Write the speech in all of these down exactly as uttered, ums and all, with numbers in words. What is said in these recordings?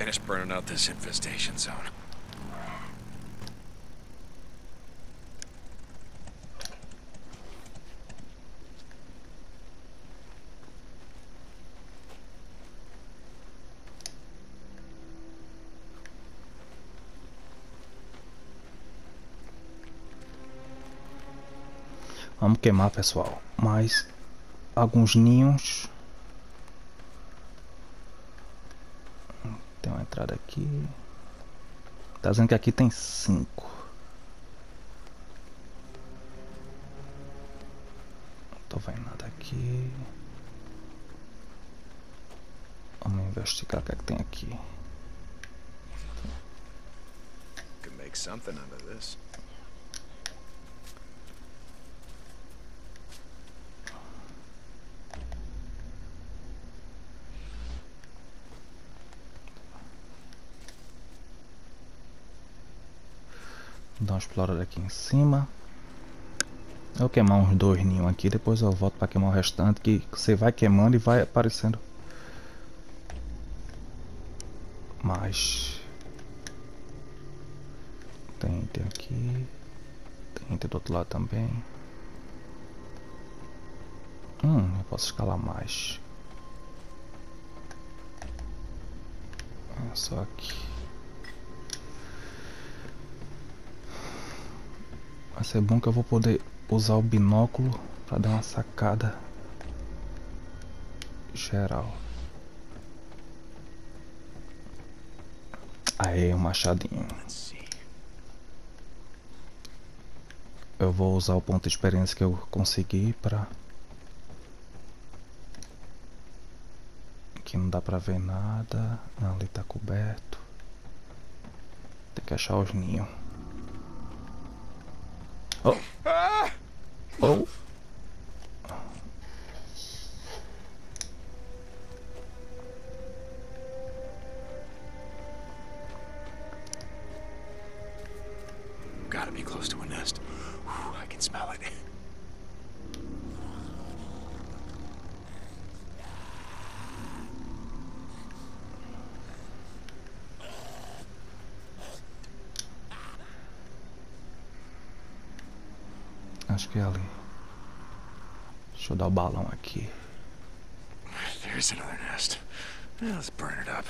finish burning out this infestation zone. Vamos queimar, pessoal, mais alguns ninhos. Tem uma entrada aqui. Tá dizendo que aqui tem cinco. Não tô vendo nada aqui. Vamos investigar o que é que tem aqui. Could make something out of this. Dar uma explorada aqui em cima. Eu vou queimar uns dois ninhos aqui, depois eu volto para queimar o restante, que você vai queimando e vai aparecendo mais. Tem, tem aqui. Tem, tem do outro lado também. Hum, eu posso escalar mais. É só aqui. Vai ser bom que eu vou poder usar o binóculo para dar uma sacada geral. Aí, um machadinho. Eu vou usar o ponto de experiência que eu consegui para... Aqui não dá para ver nada. Não, ali tá coberto. Tem que achar os ninhos. Oh. Oh. Gotta be close to a nest. Whew, I can smell it. Acho que é ali. Deixa eu dar o balão aqui. There's another nest. Let's burn it up.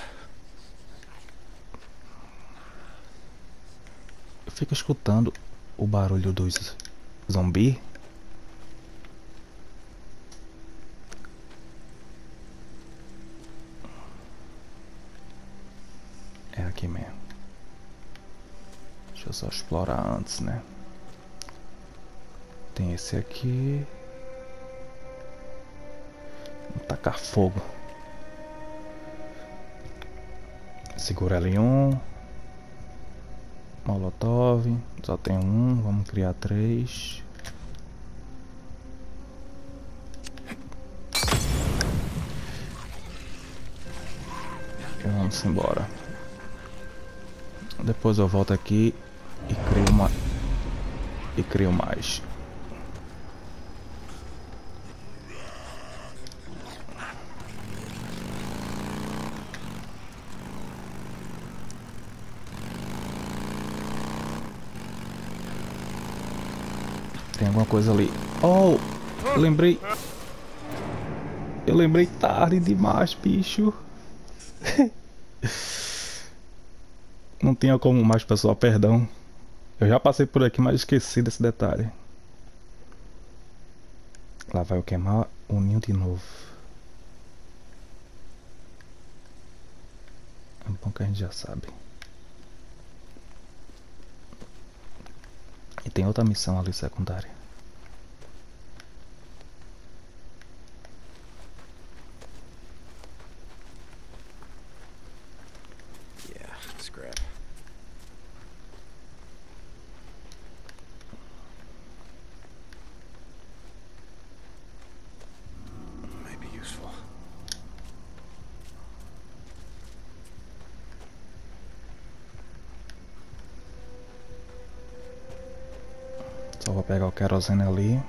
Eu fico escutando o barulho dos zumbis. É aqui mesmo. Deixa eu só explorar antes, né? Tem esse aqui. Vou tacar fogo. Segura L um. Molotov. Só tem um. Vamos criar três. E vamos embora. Depois eu volto aqui e crio uma... E crio mais. Tem alguma coisa ali. Oh, eu lembrei. Eu lembrei tarde demais, bicho. Não tinha como mais, pessoal, perdão. Eu já passei por aqui, mas esqueci desse detalhe. Lá vai eu queimar o ninho de novo. É bom que a gente já sabe. E tem outra missão ali secundária. Yeah, scrap. Maybe useful. Só vou pegar o querosene ali.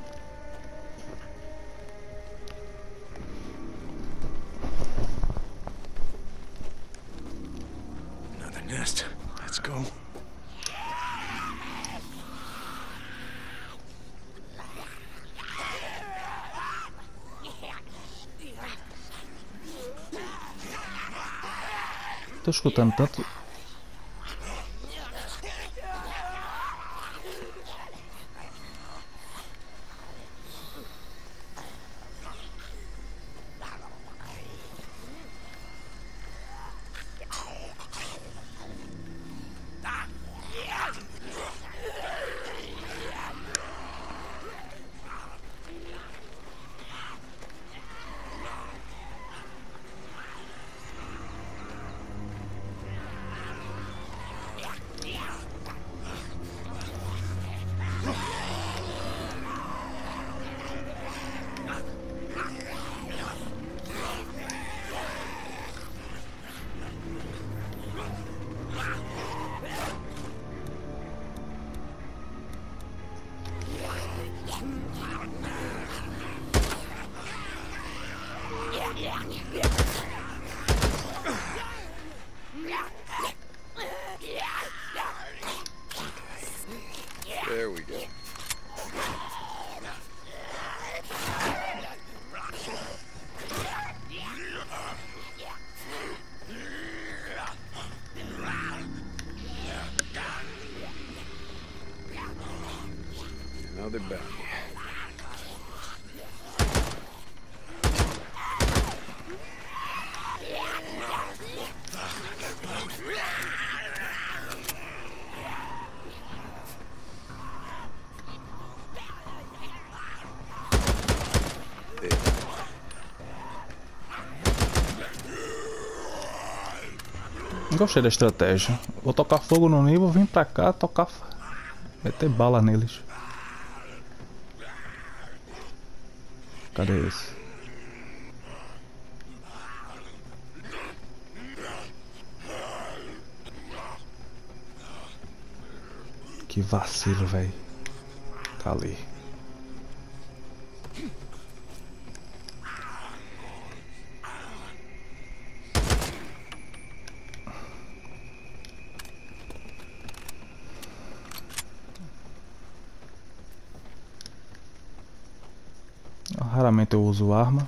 go. Estou escutando tanto. Gostei da estratégia. Vou tocar fogo no nível, vim pra cá tocar. Meter bala neles. Cadê esse? Que vacilo, velho. Tá ali. Raramente eu uso arma.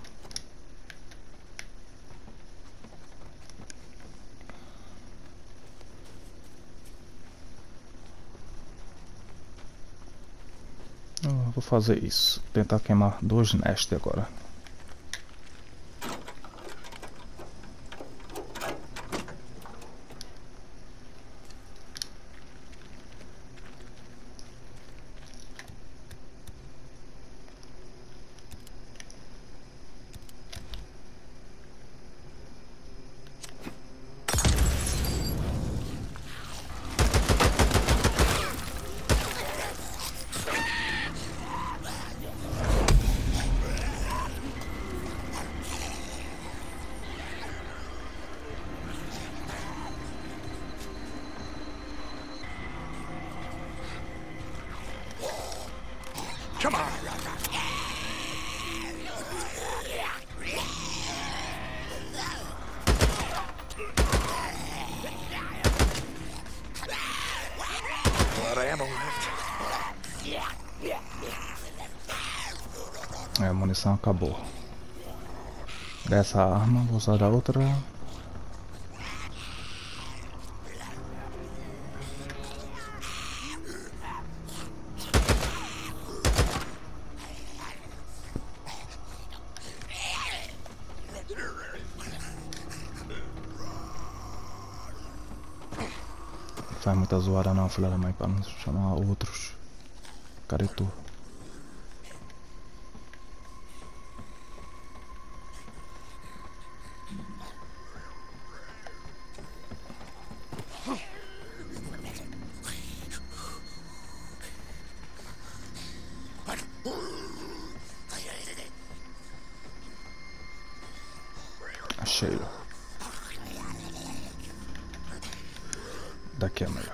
Eu vou fazer isso. Tentar queimar dois nestes agora. Come on. É, a munição acabou. Dessa arma, vou usar a outra. Faz muita zoada não, filha da mãe, para não chamar outros. Cadê tu? Achei. Daqui é melhor.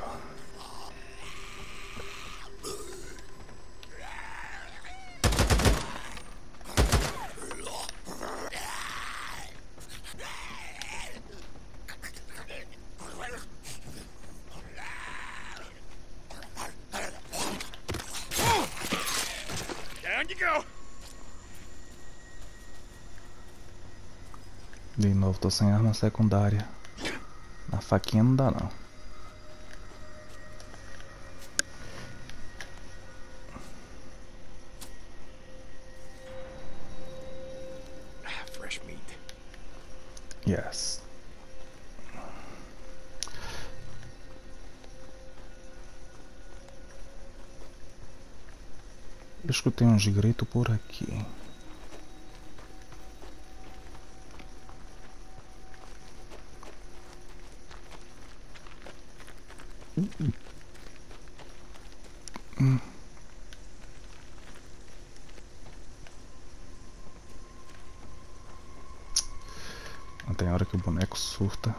De novo, tô sem arma secundária. Na faquinha não dá não. Fresh meat. Yes. Eu escutei uns gritos por aqui. Hum. Tem hora que o boneco surta.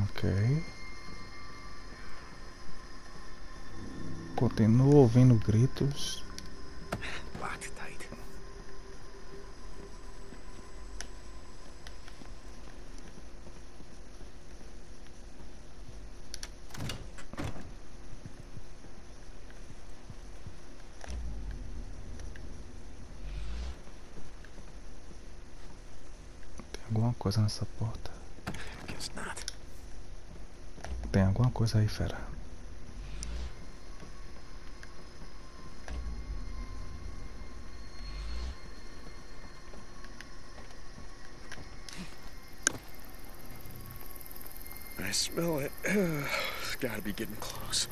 Ok. Continuo ouvindo gritos. Alguma coisa nessa porta. Tem alguma coisa aí, fera. I smell it. It's gotta be getting close.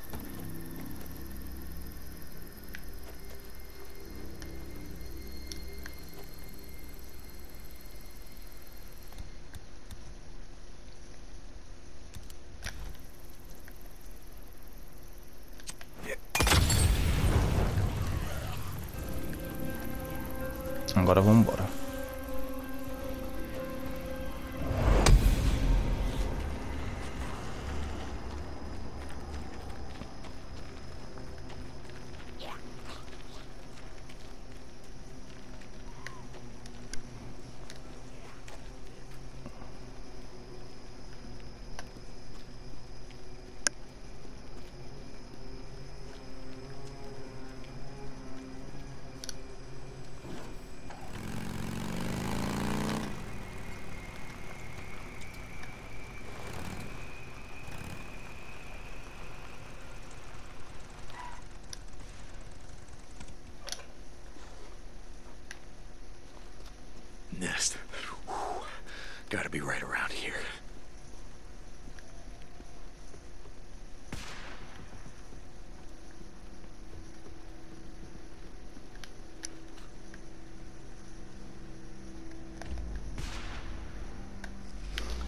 Agora vamos embora. Nest. Whew. Gotta be right around here.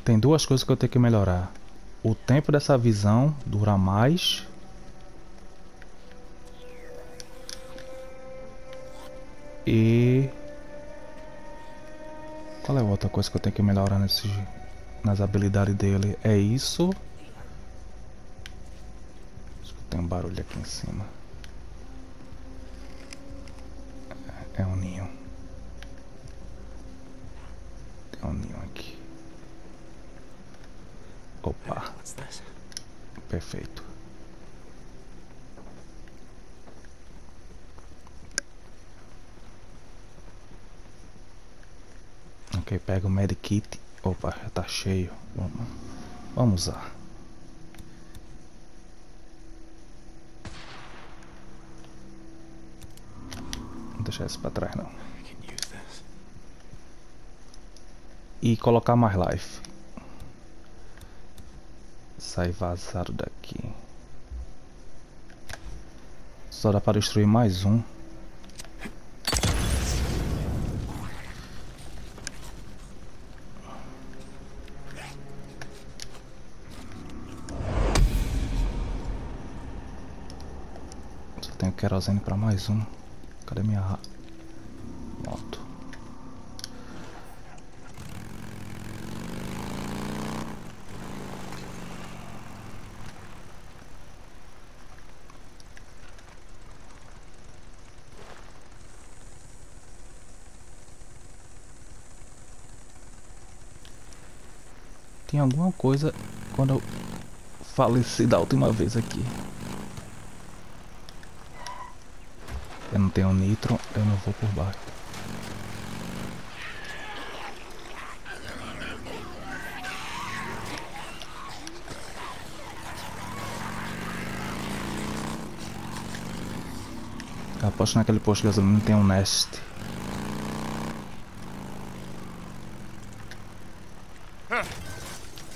Tem duas coisas que eu tenho que melhorar. O tempo dessa visão dura mais. E... qual é a outra coisa que eu tenho que melhorar nesse, nas habilidades dele? É isso. Acho que tem um barulho aqui em cima. É um ninho. Tem um ninho aqui. Opa. Perfeito. Ok, pega o medkit. Opa, já tá cheio. Vamos, vamos usar. Não deixar isso pra trás não. E colocar mais life. Sai vazado daqui. Só dá para destruir mais um. Querosene para mais um. Cadê minha moto? Tem alguma coisa quando eu faleci da última vez aqui. Eu não tenho nitro, eu não vou por baixo. Eu aposto naquele posto de gasolina tem um nest.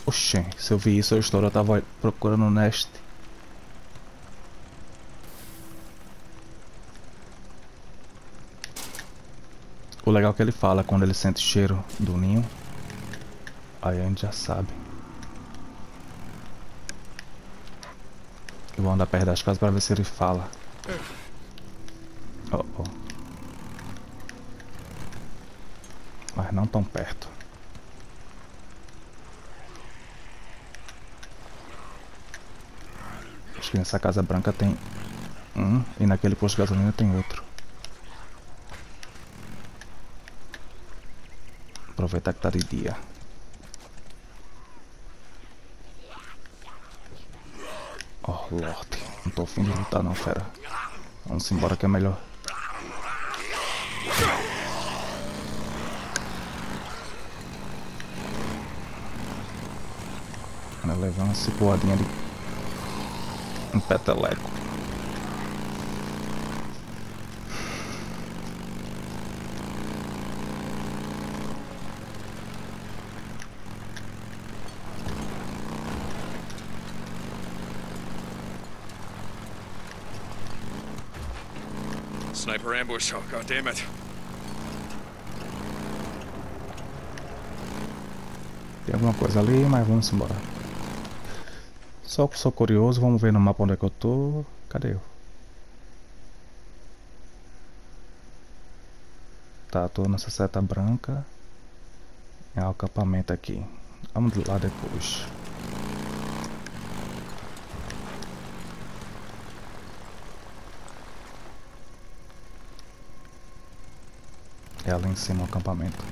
Oxê, se eu vi isso eu estouro, eu tava procurando um nest. O legal é que ele fala quando ele sente o cheiro do ninho. Aí a gente já sabe. Eu vou andar perto das casas para ver se ele fala. Oh, oh. Mas não tão perto. Acho que nessa casa branca tem um e naquele posto de gasolina tem outro. Aproveitar que tá de dia. Oh, Lorde. Não tô afim de lutar não, fera. Vamos embora que é melhor. Vou levar uma cipuladinha de... um peteleco. Sniper ambush, oh god damn it. Tem alguma coisa ali, mas vamos embora. Só que sou curioso, vamos ver no mapa onde é que eu tô. Cadê eu? Tá, tô nessa seta branca. É o acampamento aqui. Vamos de lá depois. É lá em cima o acampamento.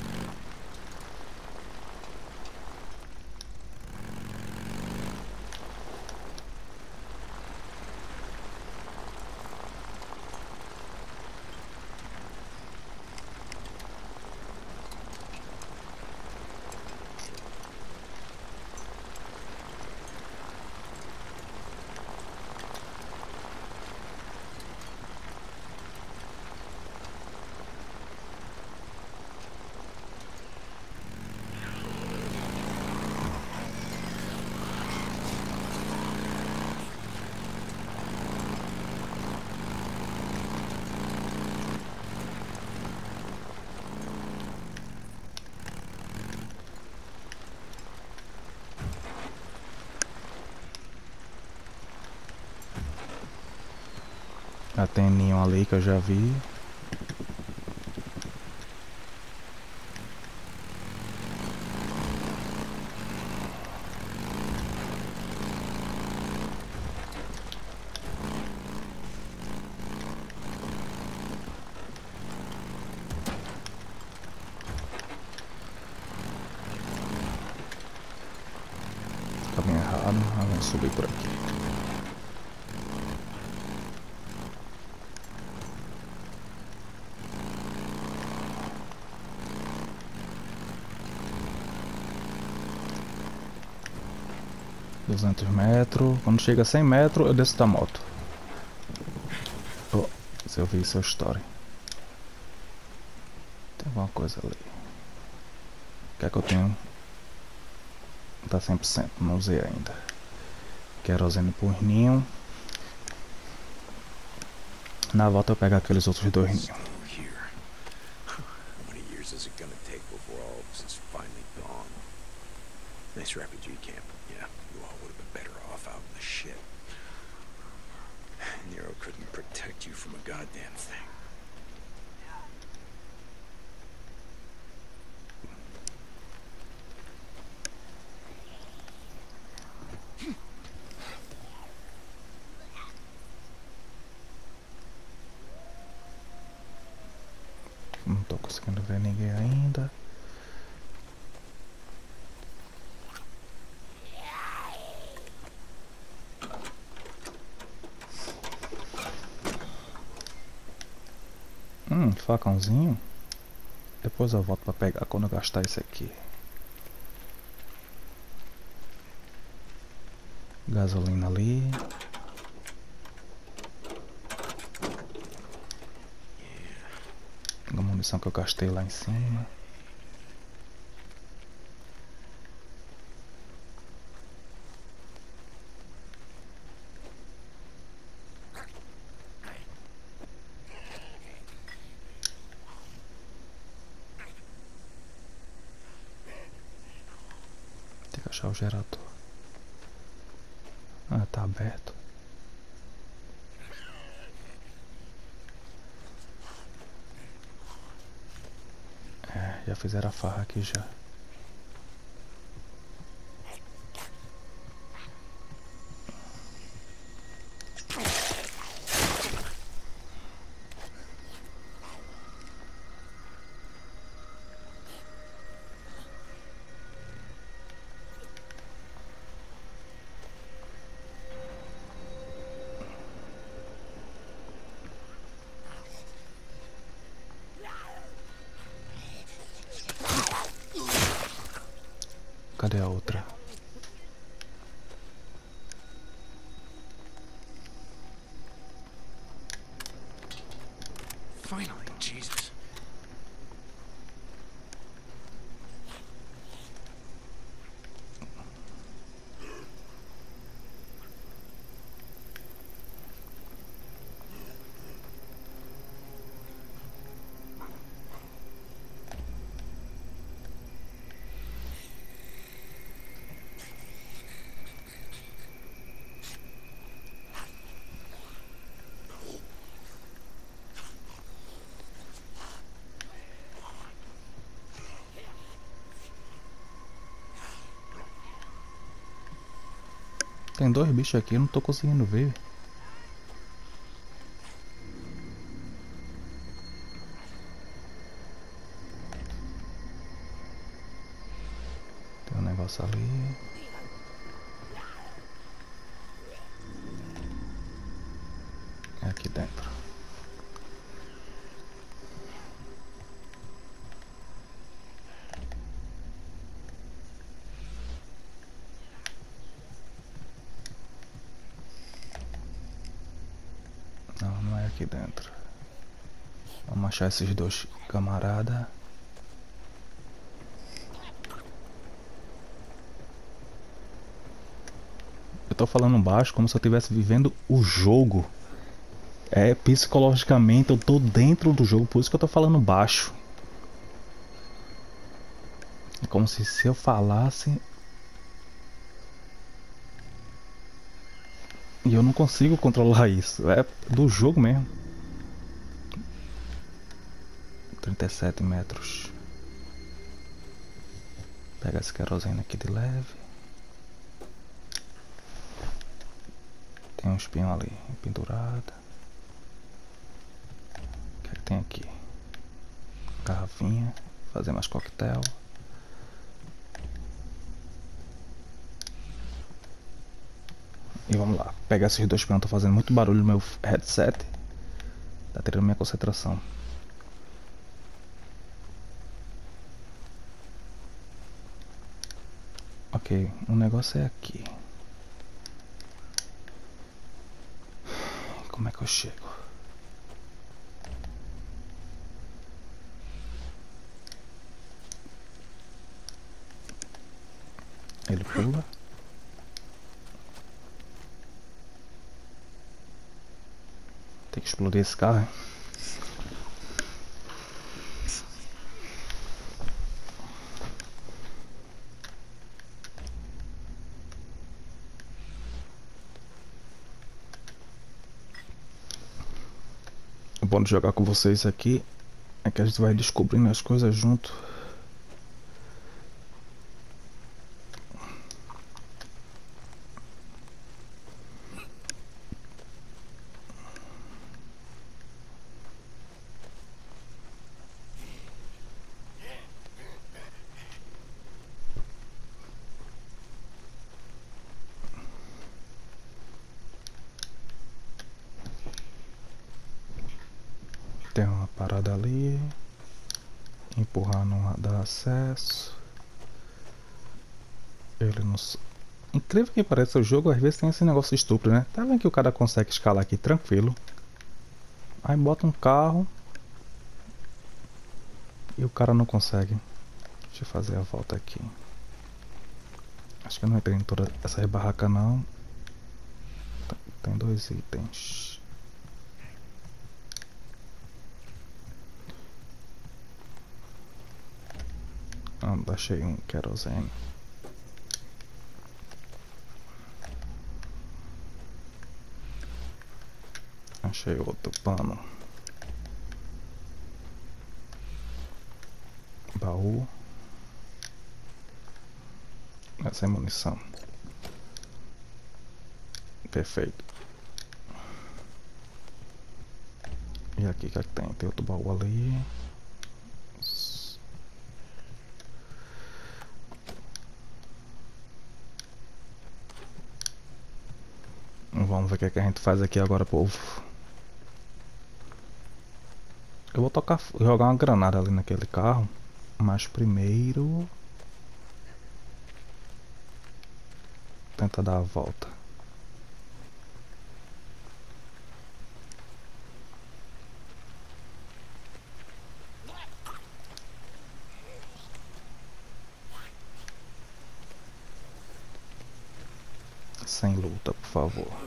Já tem ninho ali que eu já vi. Caminho errado, vamos subir por aqui. duzentos metros, quando chega a cem metros eu desço da moto. Oh, se eu vi isso eu estouro. Tem alguma coisa ali. O que é que eu tenho? Não tá cem por cento, não usei ainda. Querosene por ninho. Na volta eu pego aqueles outros dois ninhos. Nice refugee camp. Yeah, you all would have been better off out in the shit. Nero couldn't protect you from a goddamn thing. Não tô conseguindo ver ninguém ainda. Hum, facãozinho. Depois eu volto para pegar quando eu gastar isso aqui. Gasolina ali. A munição que eu gastei lá em cima. Tem que achar o gerador. Ah, tá aberto. Já fizeram a farra aqui já. Cadê a outra? Finally, Jesus. Tem dois bichos aqui, eu não tô conseguindo ver. Tem um negócio ali. É aqui dentro. Aqui dentro. Vamos achar esses dois camaradas. Eu tô falando baixo como se eu estivesse vivendo o jogo. É, psicologicamente eu tô dentro do jogo, por isso que eu tô falando baixo. É como se, se eu falasse. E eu não consigo controlar isso, é do jogo mesmo. trinta e sete metros. Pega esse querosene aqui de leve. Tem um espinho ali, pendurada. O que é que tem aqui? Garrafinha, fazer mais coquetel. E vamos lá, pegar esses dois pinos, tô fazendo muito barulho no meu headset. Tá tirando minha concentração. Ok, o negócio é aqui. Como é que eu chego? Ele pula. Tem que explodir esse carro, hein? O bom de jogar com vocês aqui é que a gente vai descobrindo as coisas junto. Tem uma parada ali. Empurrar não dá acesso. Ele não... Incrível que pareça, o jogo às vezes tem esse negócio estúpido, né? Tá vendo que o cara consegue escalar aqui tranquilo. Aí bota um carro. E o cara não consegue. Deixa eu fazer a volta aqui. Acho que eu não entrei em toda essa barraca não. Tem dois itens. Ah, achei um querosene. Achei outro pano. Baú. Essa é munição. Perfeito. E aqui o que tem? Tem outro baú ali. Vamos ver o que, é que a gente faz aqui agora, povo. Eu vou tocar, jogar uma granada ali naquele carro. Mas primeiro... Tenta dar a volta. Sem luta, por favor.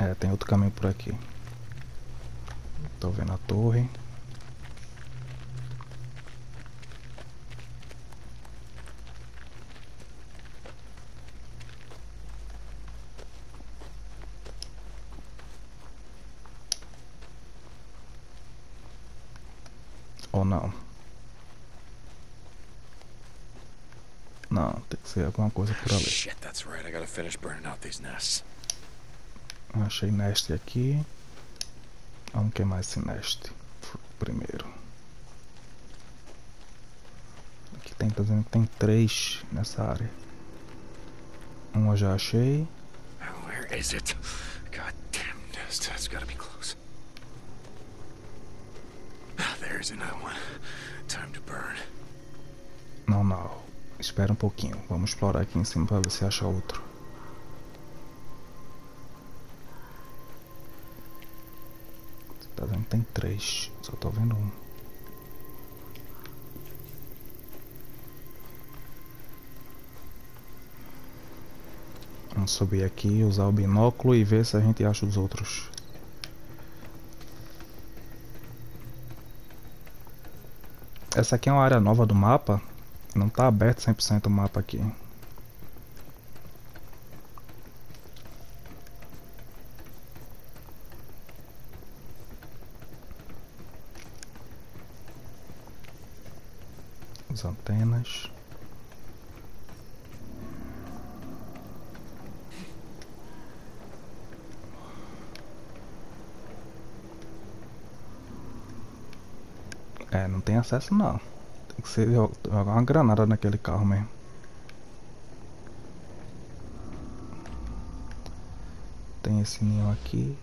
É, tem outro caminho por aqui. Tô vendo a torre. Ou não? Não, tem que ser alguma coisa por ali. Shit, that's right. I gotta finish burning out these nests. Achei neste aqui. Vamos queimar esse neste primeiro. Aqui tem, tá dizendo que tem três nessa área. Um eu já achei. Where is it? God damn nest. It's gotta be close. There's another one. Time to burn. Não, não. Espera um pouquinho. Vamos explorar aqui em cima para ver se acha outro. Tá vendo? Tem três. Só tô vendo um. Vamos subir aqui, usar o binóculo e ver se a gente acha os outros. Essa aqui é uma área nova do mapa. Não tá aberto cem por cento o mapa aqui. Antenas. É, não tem acesso não. Tem que ser jogar uma granada naquele carro mesmo. Tem esse ninho aqui.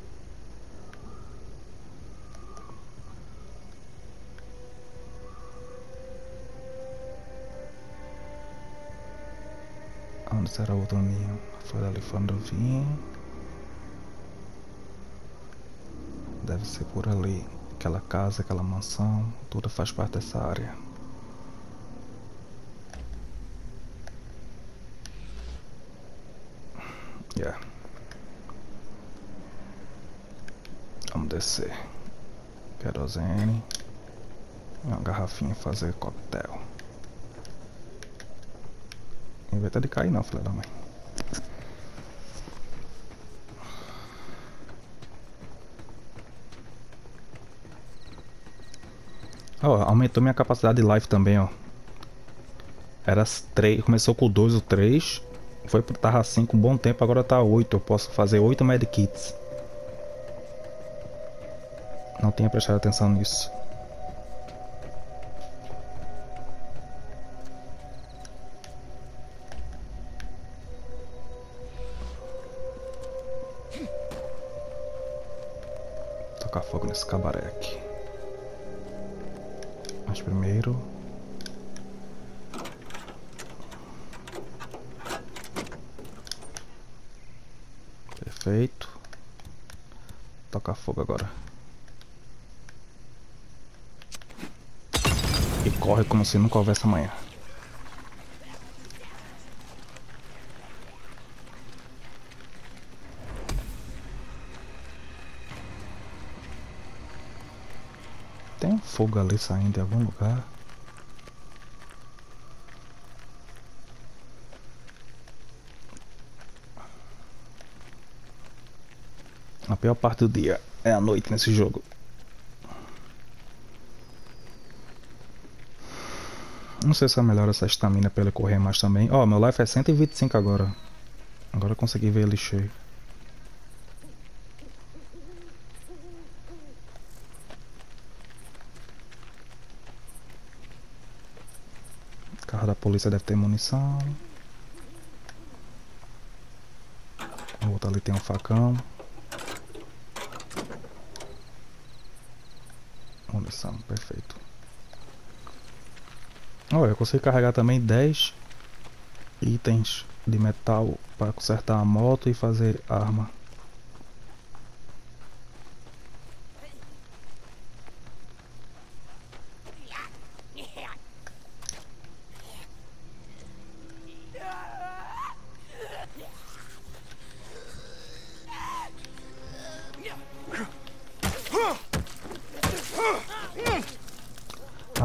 Será outro ninho? Foi ali quando eu vim. Deve ser por ali. Aquela casa, aquela mansão, tudo faz parte dessa área. Yeah. Vamos descer. Querosene. Uma garrafinha e fazer coquetel. Inventa de cair não, filha da mãe. Ó, aumentou minha capacidade de life também, ó. Era três, começou com dois ou três. Foi, tava cinco um bom tempo, agora tá oito. Eu posso fazer oito medkits. Não tinha prestado atenção nisso. Vou tocar fogo nesse cabaré aqui. Mas primeiro... Perfeito. Vou tocar fogo agora. E corre como se nunca houvesse amanhã. Tem um fogo ali saindo de algum lugar. A pior parte do dia é a noite nesse jogo. Não sei se eu melhoro essa estamina pra ele correr mais também. Ó, oh, meu life é cento e vinte e cinco agora. Agora eu consegui ver ele cheio. O carro da polícia deve ter munição. O outro ali tem um facão. Munição, perfeito. Oh, eu consigo carregar também dez itens de metal para consertar a moto e fazer arma.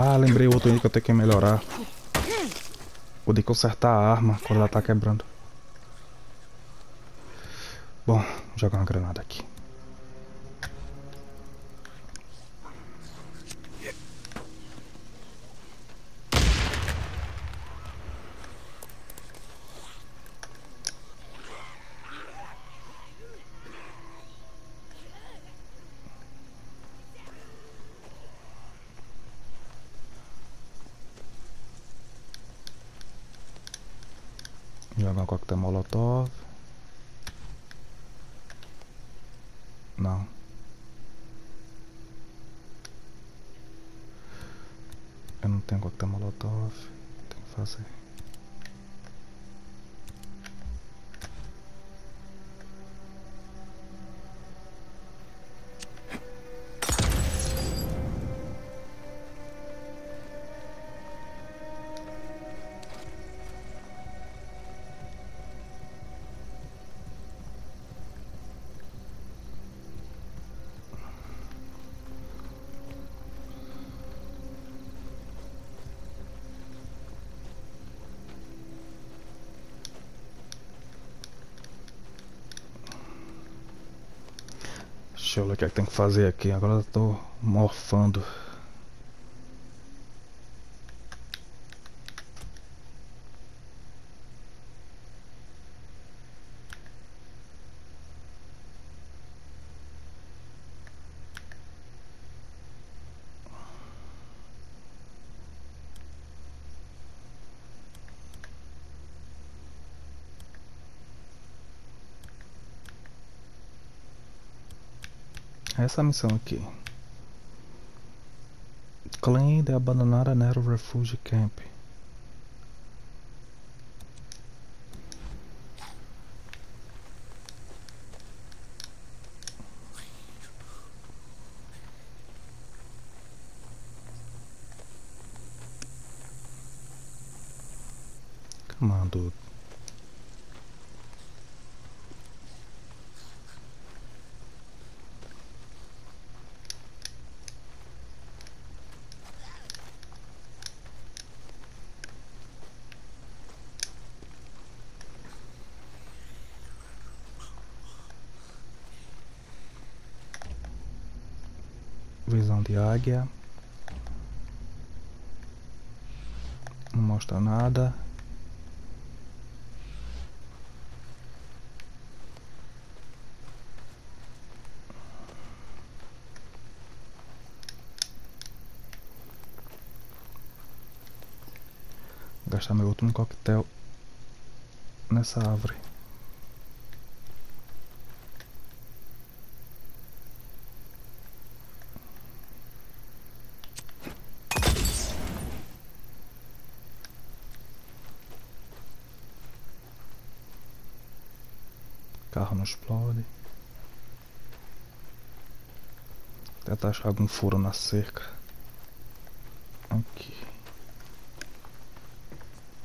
Ah, lembrei o outro item que eu tenho que melhorar. O de consertar a arma quando ela tá quebrando. Bom, jogar uma granada aqui. Jogar um coquetel molotov. Não. Eu não tenho coquetel molotov. Tem que fazer. Deixa eu ver o que é que tem que fazer aqui, agora eu tô morfando. Essa missão aqui. Clean de abandonar a Nero Refugee Camp. Comando. Visão de águia. Não mostra nada. Gastar meu último coquetel nessa árvore. Carro não explode. Vou tentar achar algum furo na cerca. Aqui.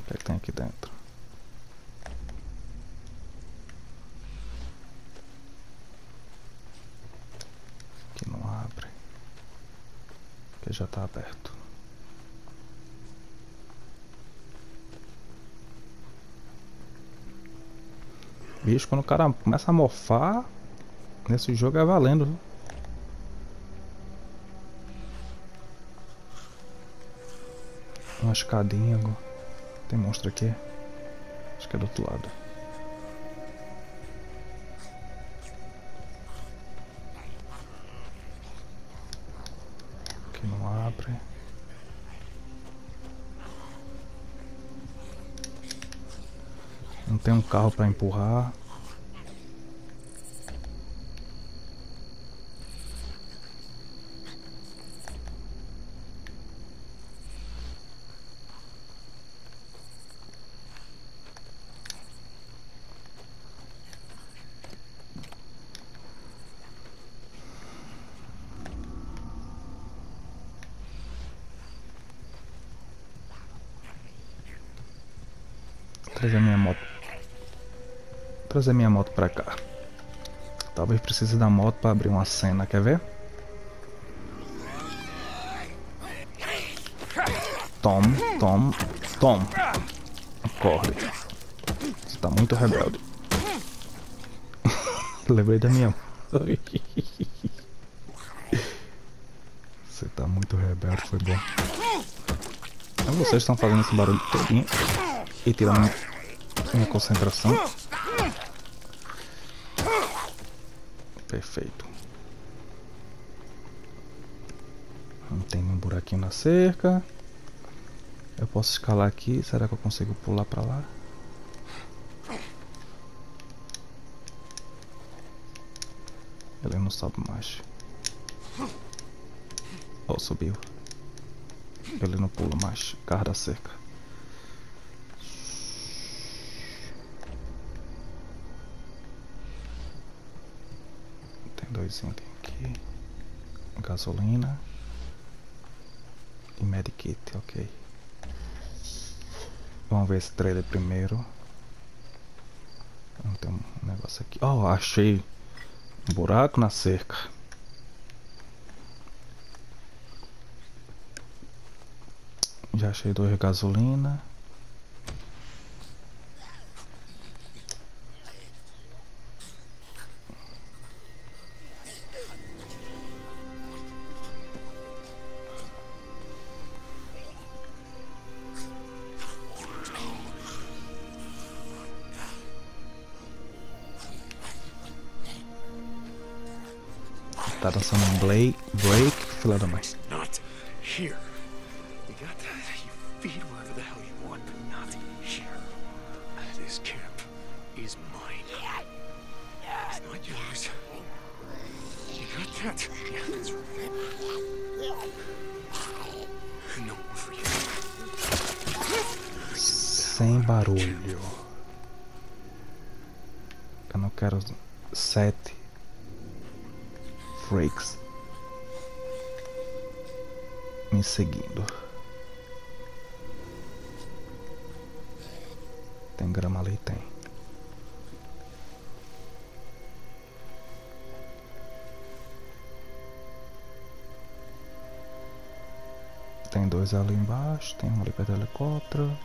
O que é que tem aqui dentro? Aqui não abre. Aqui já está aberto. Bicho, quando o cara começa a mofar, nesse jogo é valendo, viu? Uma escadinha agora. Tem monstro aqui? Acho que é do outro lado. Aqui não abre. Não tem um carro para empurrar. Trazer minha moto. Trazer minha moto pra cá. Talvez precise da moto pra abrir uma cena, quer ver? Tom, tom, tom. Acorde. Você tá muito rebelde. Lembrei da minha. Você tá muito rebelde, foi bom. Então, vocês estão fazendo esse barulho todinho e tirando minha concentração. Perfeito. Não tem nenhum buraquinho na cerca. Eu posso escalar aqui. Será que eu consigo pular pra lá? Ele não sobe mais. Oh, subiu. Ele não pula mais. Carro da cerca. Doisinho tem aqui, gasolina e medkit, ok. Vamos ver esse trailer primeiro. Não tem um negócio aqui. Oh, achei um buraco na cerca. Já achei dois gasolina. Tá dançando um break, break, filha da mãe. Sem barulho. Eu não quero sete. Freaks me seguindo. Tem grama ali? Tem. Tem dois ali embaixo. Tem um ali perto do helicóptero.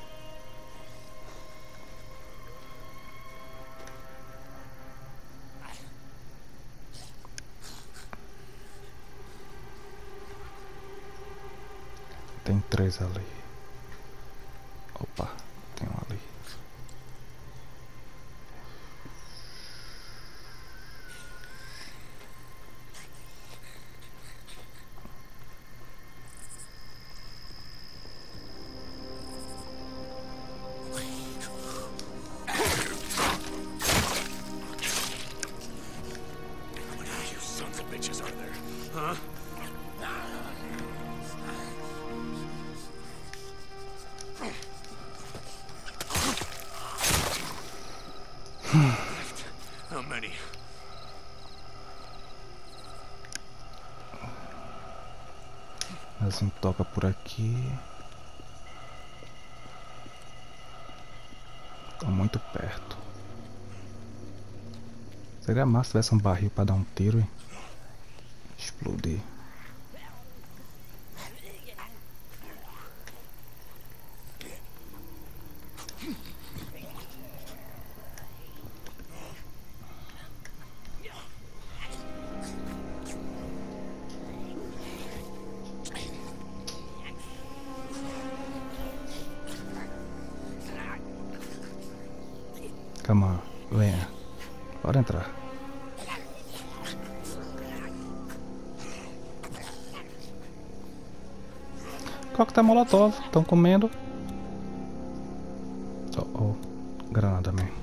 Tem três ali. Opa, tem um ali. left. How many? Mas não toca por aqui. Tá muito perto. Seria massa se tivesse um barril pra dar um tiro e explodir. Calma, venha. Pode entrar. Coquetel molotov, estão comendo. Oh, oh. Granada mesmo.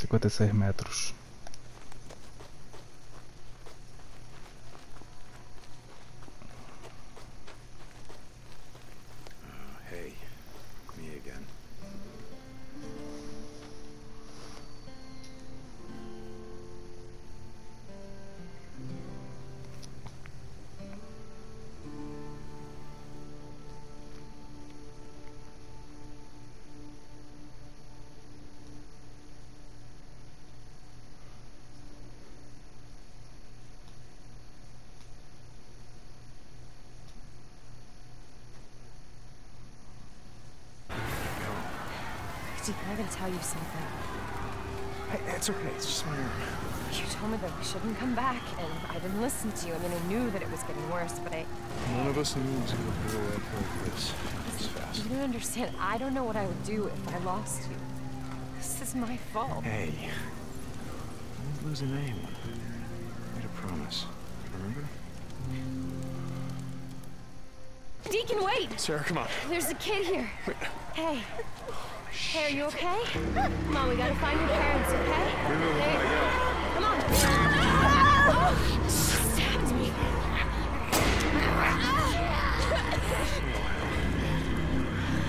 cinquenta e seis metros. Hey, me again. I'm gonna tell you something. Hey, it's okay. It's just my arm. You told me that we shouldn't come back, and I didn't listen to you. I mean, I knew that it was getting worse, but I... None of us knew it was gonna be the way it went this fast. You don't understand. I don't know what I would do if I lost you. This is my fault. Hey, I won't lose a name. I made a promise. Remember? Deacon, wait! Sarah, come on. There's a kid here. Wait. Hey. Hey, are you okay? Come on, we gotta find your parents, okay? Hey, come on. Oh, stabbed me.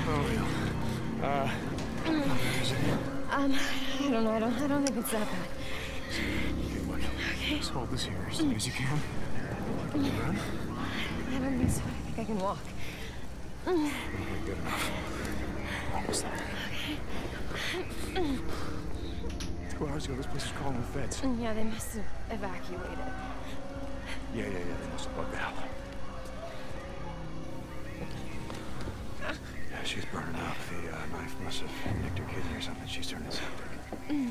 Oh, uh, um, I don't know. I don't. I don't think it's that bad. Okay. Just hold this here as long as you can. I don't think so. I think I can walk. Good enough. Almost there. Okay. Two hours ago, this place was calling the feds. Yeah, they must have evacuated. Yeah, yeah, yeah, they must have bugged out. Yeah, she's burning out. The uh, knife must have nicked her kidney or something. She's turning septic. How you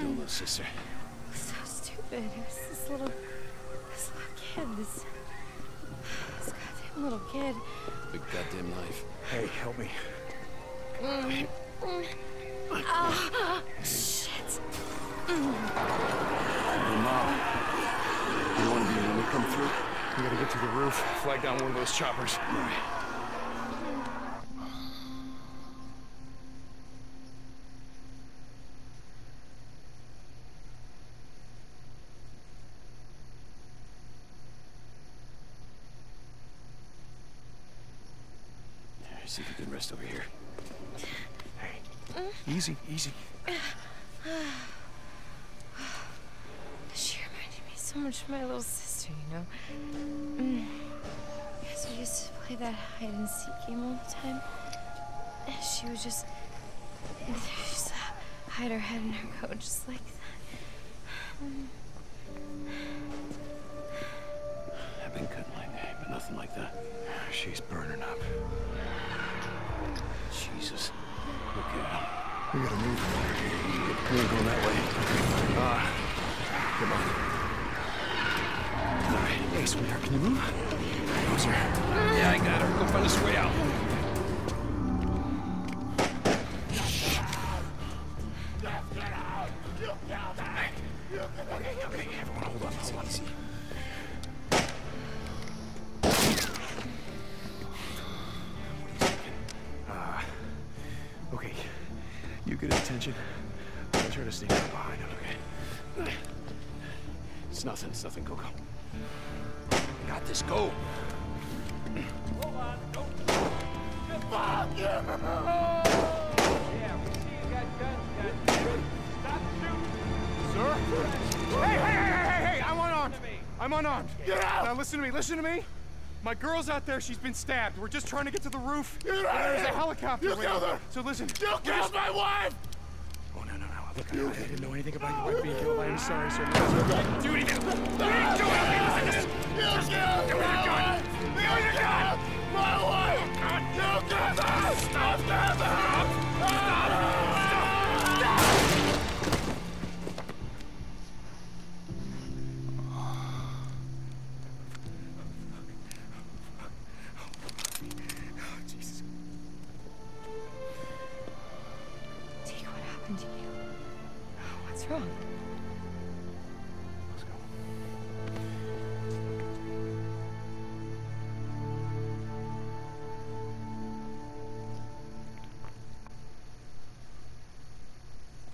doing, little sister? So stupid. It was this little, this little kid. This, this goddamn little kid. Big goddamn knife. Hey, help me. Mm. Mm. Oh, shit. Hey, Mom. You want to be able to come through? We gotta get to the roof, flag down one of those choppers. All right. See if you can rest over here. Hey, easy, easy. She reminded me so much of my little sister. answer, you know? Mm. So I used to play that hide-and-seek game all the time. And she would just, just hide her head in her coat just like that. Um, I've been cut my day, but nothing like that. She's burning up. Jesus. Look at him. We gotta move from here. We ain't going that way. Ah, uh, come on. All right, hey, sweetheart, can you move? Boozer. Yeah, I got her. Go find this way out. Okay, okay, everyone, hold on. Hold on. See. Good attention. I'll try to stay right behind him, okay? It's nothing, it's nothing. Go, go. Got this, go! Hold on, go! Goodbye! Yeah, we see you got guns, guys. Stop shooting! Sir? Hey, hey, hey, hey, hey! I'm unarmed! I'm unarmed! Get out! Now listen to me, listen to me! My girl's out there, she's been stabbed. We're just trying to get to the roof. There's a helicopter. You killed her! So listen. You killed my wife! Oh, no, no, no. Look, I, I didn't know anything about your wife being killed. I'm sorry, sir. Do it again. Do it again. Just give me your gun. Give me your gun. My wife! You killed her! Stop that! Stop! Stop! Stop!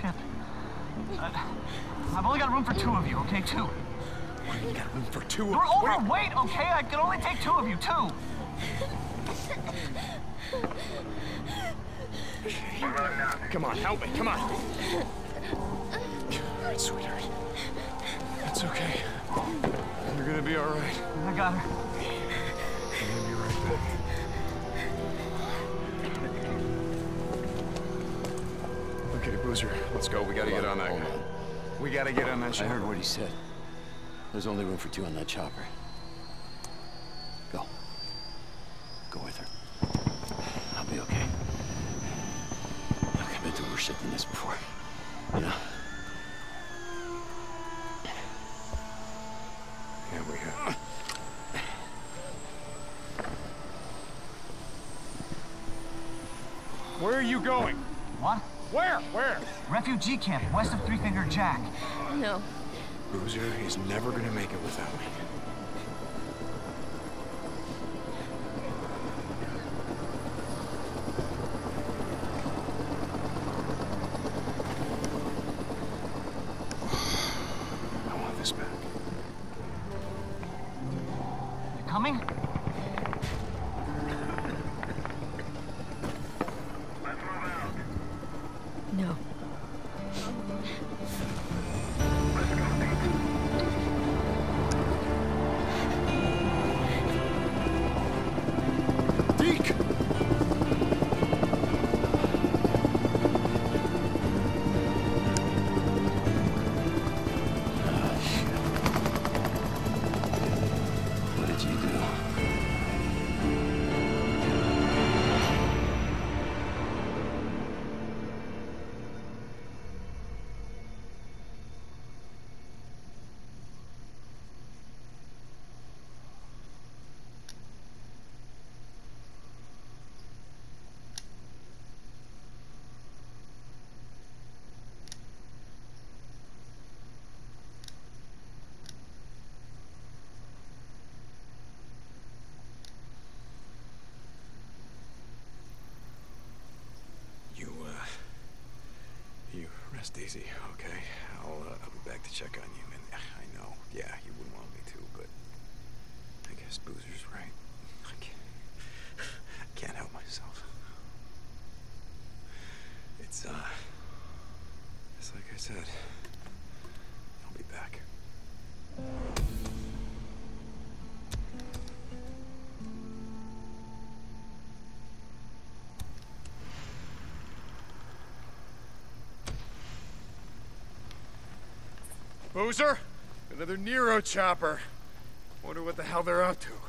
Shit. Uh, I've only got room for two of you, okay? Two. Why do you got room for two of you? You're overweight, okay? I can only take two of you, two. Come on, help me, come on. All right, sweetheart. It's okay. You're gonna be all right. I got her. I'm gonna be right back. Okay, Boozer, let's go. We gotta get on that guy. We gotta get on that chopper. I heard what he said. There's only room for two on that chopper. Go. Go with her. I'll be okay. Look, I've been through worse shit than this before. You know? Here we go. Where are you going? What? Where? Where? Refugee camp, west of Three Finger Jack. No. Boozer is never gonna make it without me. I want this back. They're coming? No. honest, Daisy, okay? I'll, uh, I'll be back to check on you, and I know, yeah, you wouldn't want me to, but I guess Boozer's right. I can't, I can't help myself. It's, uh, it's like I said, I'll be back. Boozer? Another Nero chopper. Wonder what the hell they're up to.